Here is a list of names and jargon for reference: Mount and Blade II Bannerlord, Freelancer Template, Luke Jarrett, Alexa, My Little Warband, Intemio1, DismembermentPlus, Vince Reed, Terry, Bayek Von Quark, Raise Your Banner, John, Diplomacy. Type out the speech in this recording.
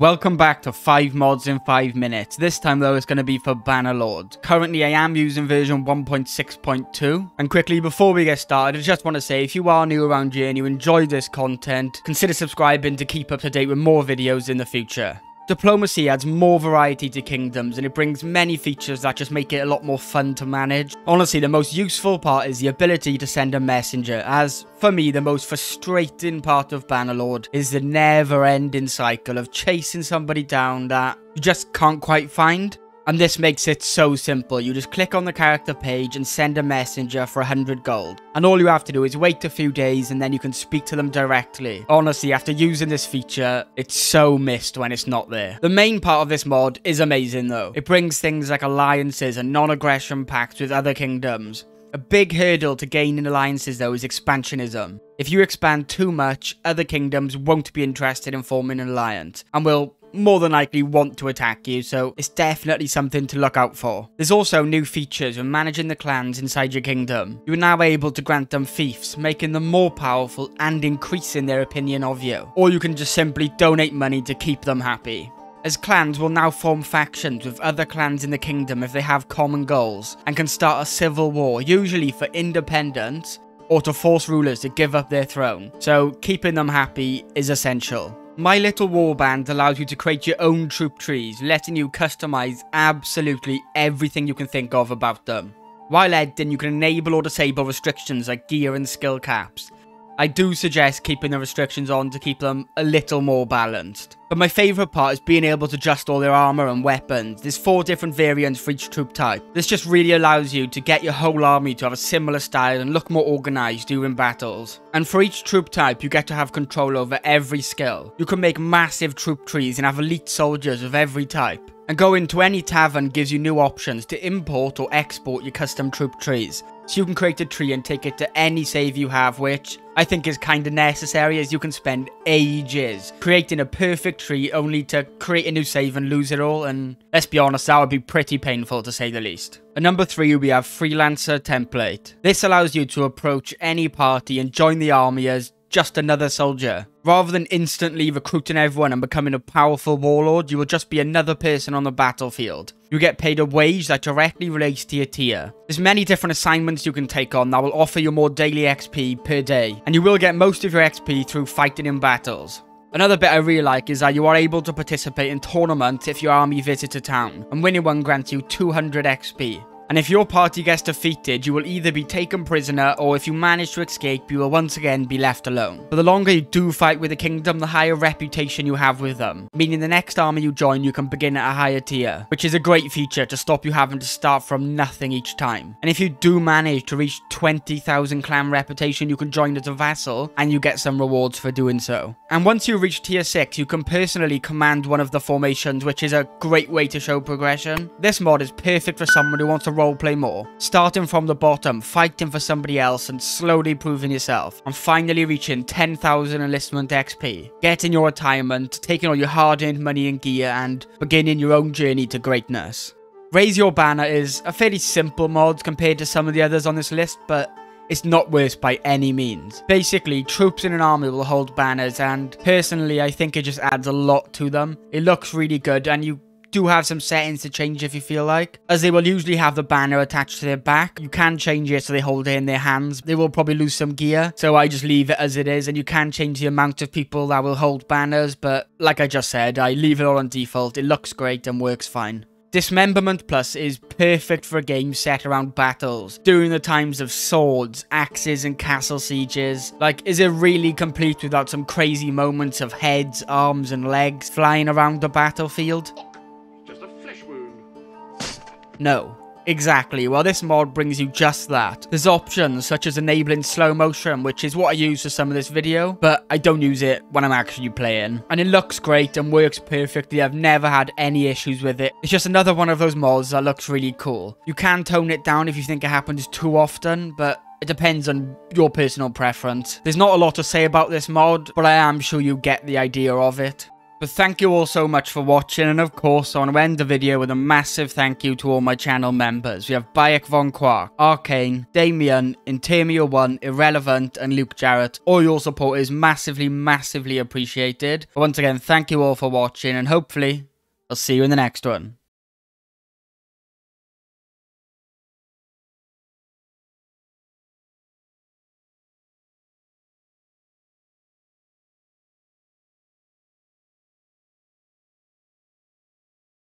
Welcome back to 5 mods in 5 minutes. This time though it's going to be for Bannerlord. Currently I am using version 1.6.2. And quickly before we get started, I just want to say if you are new around here and you enjoy this content, consider subscribing to keep up to date with more videos in the future. Diplomacy adds more variety to kingdoms and it brings many features that just make it a lot more fun to manage. Honestly, the most useful part is the ability to send a messenger, as for me the most frustrating part of Bannerlord is the never-ending cycle of chasing somebody down that you just can't quite find. And this makes it so simple. You just click on the character page and send a messenger for 100 gold. And all you have to do is wait a few days and then you can speak to them directly. Honestly, after using this feature, it's so missed when it's not there. The main part of this mod is amazing though. It brings things like alliances and non-aggression pacts with other kingdoms. A big hurdle to gaining alliances though is expansionism. If you expand too much, other kingdoms won't be interested in forming an alliance and will more than likely want to attack you, so it's definitely something to look out for. There's also new features when managing the clans inside your kingdom. You are now able to grant them fiefs, making them more powerful and increasing their opinion of you. Or you can just simply donate money to keep them happy, as clans will now form factions with other clans in the kingdom if they have common goals, and can start a civil war, usually for independence, or to force rulers to give up their throne, so keeping them happy is essential. My Little Warband allows you to create your own troop trees, letting you customize absolutely everything you can think of about them. While editing, you can enable or disable restrictions like gear and skill caps. I do suggest keeping the restrictions on to keep them a little more balanced. But my favourite part is being able to adjust all their armour and weapons. There's 4 different variants for each troop type. This just really allows you to get your whole army to have a similar style and look more organised during battles. And for each troop type, you get to have control over every skill. You can make massive troop trees and have elite soldiers of every type. And going to any tavern gives you new options to import or export your custom troop trees. So you can create a tree and take it to any save you have, which I think is kinda necessary as you can spend ages creating a perfect tree only to create a new save and lose it all, and let's be honest, that would be pretty painful to say the least. At number 3 we have Freelancer Template. This allows you to approach any party and join the army as just another soldier. Rather than instantly recruiting everyone and becoming a powerful warlord, you will just be another person on the battlefield. You get paid a wage that directly relates to your tier. There's many different assignments you can take on that will offer you more daily XP per day, and you will get most of your XP through fighting in battles. Another bit I really like is that you are able to participate in tournaments if your army visits a town, and winning one grants you 200 XP. And if your party gets defeated, you will either be taken prisoner, or if you manage to escape, you will once again be left alone. But the longer you do fight with a kingdom, the higher reputation you have with them, meaning the next army you join, you can begin at a higher tier, which is a great feature to stop you having to start from nothing each time. And if you do manage to reach 20,000 clan reputation, you can join as a vassal, and you get some rewards for doing so. And once you reach tier 6, you can personally command one of the formations, which is a great way to show progression. This mod is perfect for someone who wants to roleplay more, starting from the bottom, fighting for somebody else and slowly proving yourself, and finally reaching 10,000 enlistment XP, getting your retirement, taking all your hard-earned money and gear, and beginning your own journey to greatness. Raise Your Banner is a fairly simple mod compared to some of the others on this list, but it's not worse by any means. Basically, troops in an army will hold banners, and personally I think it just adds a lot to them. It looks really good, and you do have some settings to change if you feel like, as they will usually have the banner attached to their back. You can change it so they hold it in their hands. They will probably lose some gear, so I just leave it as it is, and you can change the amount of people that will hold banners, but like I just said, I leave it all on default. It looks great and works fine. DismembermentPlus is perfect for a game set around battles, during the times of swords, axes and castle sieges. Like, is it really complete without some crazy moments of heads, arms and legs flying around the battlefield? No. Exactly, well this mod brings you just that. There's options such as enabling slow motion, which is what I use for some of this video, but I don't use it when I'm actually playing. And it looks great and works perfectly. I've never had any issues with it. It's just another one of those mods that looks really cool. You can tone it down if you think it happens too often, but it depends on your personal preference. There's not a lot to say about this mod, but I am sure you get the idea of it. But thank you all so much for watching, and of course I want to end the video with a massive thank you to all my channel members. We have Bayek Von Quark, Arcane, Damien, Intemio1, Irrelevant, and Luke Jarrett. All your support is massively, massively appreciated. But once again, thank you all for watching, and hopefully I'll see you in the next one.